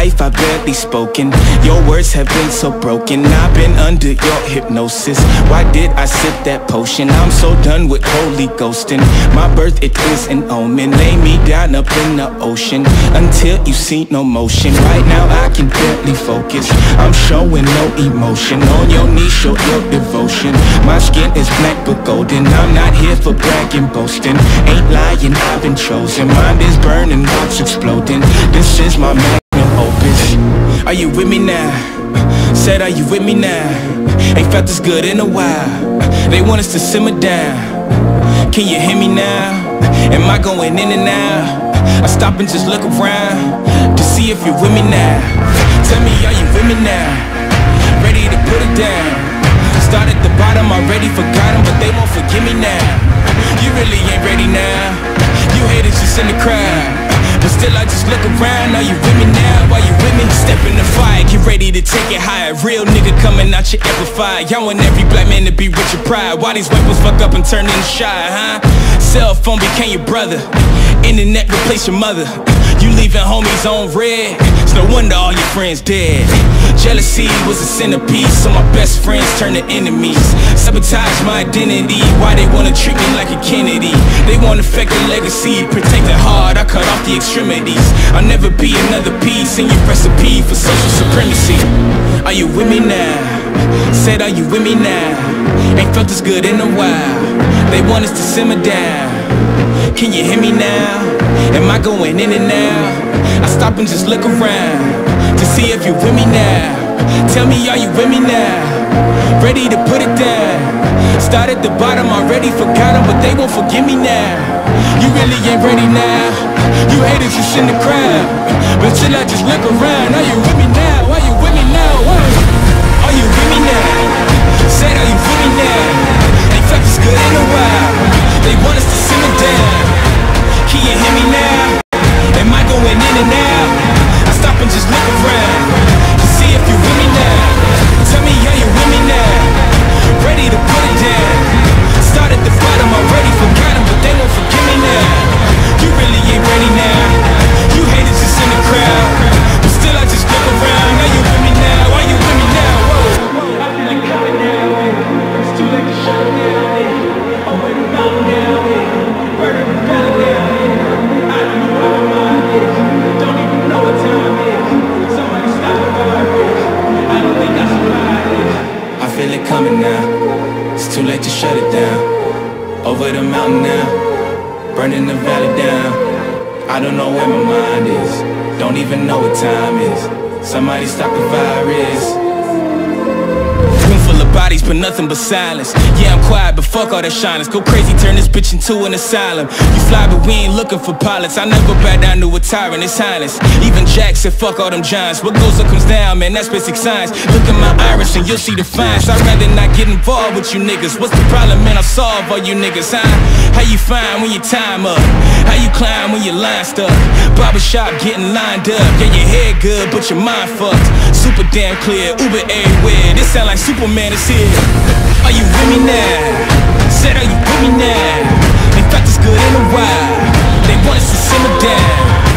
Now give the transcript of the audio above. life I've barely spoken. Your words have been so broken. I've been under your hypnosis. Why did I sip that potion? I'm so done with holy ghosting. My birth, it is an omen. Lay me down up in the ocean until you see no motion. Right now I can barely focus. I'm showing no emotion. On your knees, show your devotion. My skin is black but golden. I'm not here for bragging, boasting. Ain't lying, I've been chosen. Mind is burning, heart's exploding. This is my magnum opus. Are you with me now? Said, are you with me now? Ain't felt this good in a while. They want us to simmer down. Can you hear me now? Am I going in and out? I stop and just look around to see if you're with me now. Tell me, are you with me now? Ready to put it down. Start at the bottom, already forgot them, but they won't forgive me now. You really ain't ready now. You haters just in the crowd, but still I just look around. Are you with me now? Are you with me? Step in the fire, get ready to take it higher. Real nigga coming out your amplifier. Y'all want every black man to be with your pride. Why these weapons fuck up and turn in shy, huh? Cell phone became your brother. Internet replace your mother. You leaving homies on red. It's no wonder all your friends dead. Jealousy was a centerpiece, so my best friends turned to enemies. Sabotage my identity, why they wanna treat me like a Kennedy? They wanna affect the legacy, protect the heart, I cut off the extremities. I'll never be another piece in your recipe for social supremacy. Are you with me now? Said, are you with me now? Ain't felt this good in a while. They want us to simmer down. Can you hear me now? Am I going in and out? I stop and just look around to see if you're with me now. Tell me, are you with me now? Ready to put it down. Start at the bottom, already forgot them, but they won't forgive me now. You really ain't ready now. You haters just in the crowd, but till I just look around. Are you with me now? Are you with me now? Are you with me now? Said, are you with me now? Ain't felt this good in a while. They want us to simmer down. Can you hear me now? Am I going in and out? Stop and just look around to see if you're with me now. Tell me, are you with me now? Ready to put it down. Start at the bottom, already forgot them, but they won't forgive me now. You really ain't ready now. You haters just in the crowd, but still I just look around. Are you with me now? Are you with me now? I feel it coming down, it's too late to shut it down. I'm in the mountain now, burning the ground now. I don't know where my mind is. Don't even know what time. I feel it coming now. It's too late to shut it down. Over the mountain now, burning the valley down. I don't know where my mind is. Don't even know what time is. Somebody stop the virus. Bodies but nothing but silence. Yeah, I'm quiet, but fuck all that shyness. Go crazy, turn this bitch into an asylum. You fly, but we ain't looking for pilots. I never back down to a tyrant, it's highness. Even Jack said fuck all them giants. What goes up comes down, man, that's basic science. Look at my iris and you'll see the fines. I'd rather not get involved with you niggas. What's the problem, man? I'll solve all you niggas, huh? How you find when your time up? How you climb when your line stuck? Barbershop getting lined up. Yeah, your head good, but your mind fucked. Super damn clear, Uber everywhere. This sound like Superman. Are you with me now? Said, are you with me now? They thought this good in a while. They want us to simmer down.